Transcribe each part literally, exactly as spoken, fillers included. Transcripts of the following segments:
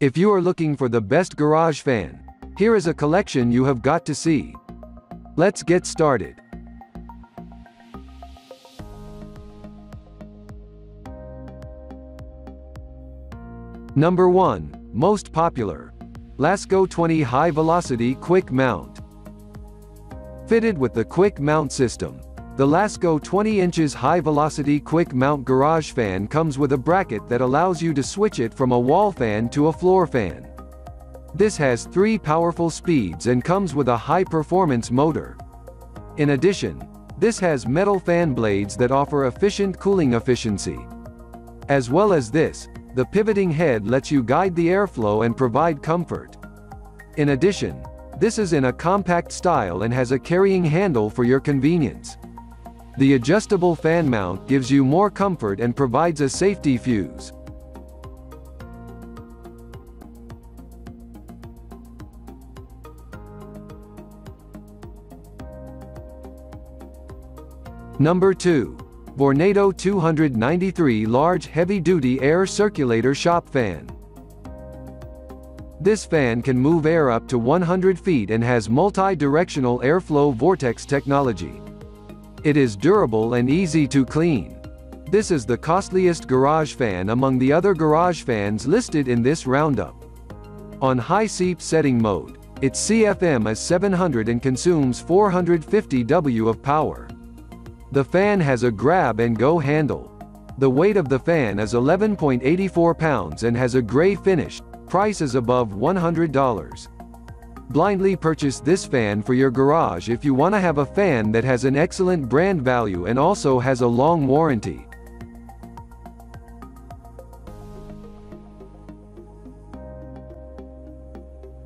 If you are looking for the best garage fan, here is a collection you have got to see. Let's get started. Number one. Most popular. Lasko twenty High Velocity Quick Mount. Fitted with the quick mount system, the Lasko twenty inches High Velocity Quick Mount garage fan comes with a bracket that allows you to switch it from a wall fan to a floor fan. This has three powerful speeds and comes with a high-performance motor. In addition, this has metal fan blades that offer efficient cooling efficiency. As well as this, the pivoting head lets you guide the airflow and provide comfort. In addition, this is in a compact style and has a carrying handle for your convenience. The adjustable fan mount gives you more comfort and provides a safety fuse. Number two. Vornado two ninety-three Large Heavy Duty Air Circulator Shop Fan. This fan can move air up to one hundred feet and has multi-directional airflow vortex technology. It is durable and easy to clean. This is the costliest garage fan among the other garage fans listed in this roundup. On high C F M setting mode, its C F M is seven hundred and consumes four hundred fifty watts of power. The fan has a grab-and-go handle. The weight of the fan is eleven point eight four pounds and has a gray finish. Price is above one hundred dollars. Blindly purchase this fan for your garage if you want to have a fan that has an excellent brand value and also has a long warranty.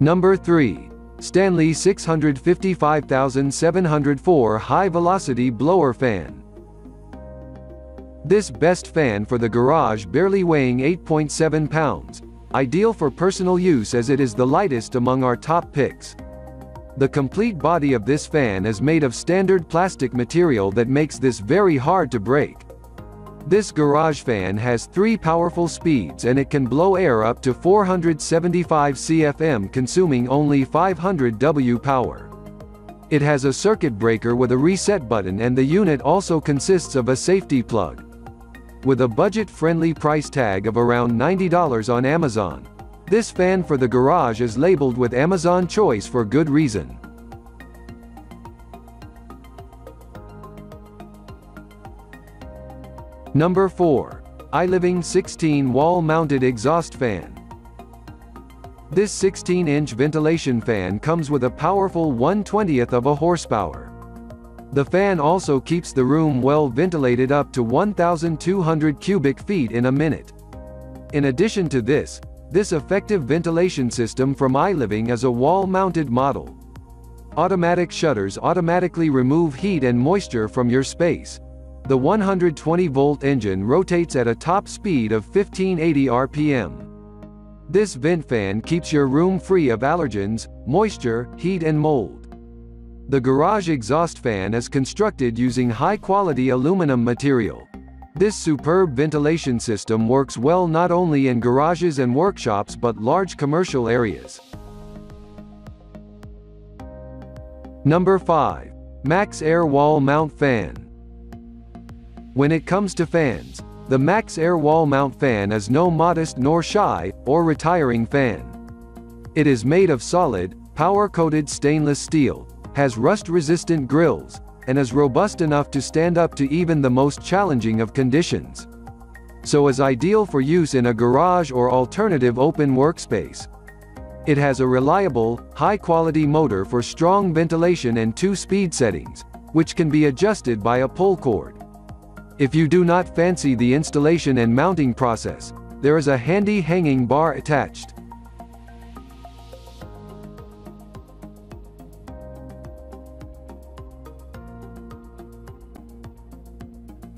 Number three. Stanley six hundred fifty-five thousand seven hundred four High Velocity Blower Fan. This best fan for the garage, barely weighing eight point seven pounds, ideal for personal use as it is the lightest among our top picks. The complete body of this fan is made of standard plastic material that makes this very hard to break. This garage fan has three powerful speeds and it can blow air up to four hundred seventy-five C F M, consuming only five hundred watts power. It has a circuit breaker with a reset button, and the unit also consists of a safety plug. With a budget-friendly price tag of around ninety dollars on Amazon, this fan for the garage is labeled with Amazon Choice for good reason. Number four. iLiving sixteen Wall Mounted Exhaust Fan. This sixteen inch ventilation fan comes with a powerful one twentieth of a horsepower. The fan also keeps the room well ventilated up to one thousand two hundred cubic feet in a minute. In addition to this, this effective ventilation system from iLiving is a wall-mounted model. Automatic shutters automatically remove heat and moisture from your space. The one hundred twenty volt engine rotates at a top speed of fifteen eighty R P M. This vent fan keeps your room free of allergens, moisture, heat and mold. The garage exhaust fan is constructed using high-quality aluminum material. This superb ventilation system works well not only in garages and workshops but large commercial areas. Number five. Maxx Air Wall Mount Fan. When it comes to fans, the Maxx Air Wall Mount Fan is no modest nor shy, or retiring fan. It is made of solid, power-coated stainless steel, has rust-resistant grills, and is robust enough to stand up to even the most challenging of conditions. So is ideal for use in a garage or alternative open workspace. It has a reliable, high-quality motor for strong ventilation and two speed settings, which can be adjusted by a pull cord. If you do not fancy the installation and mounting process, there is a handy hanging bar attached.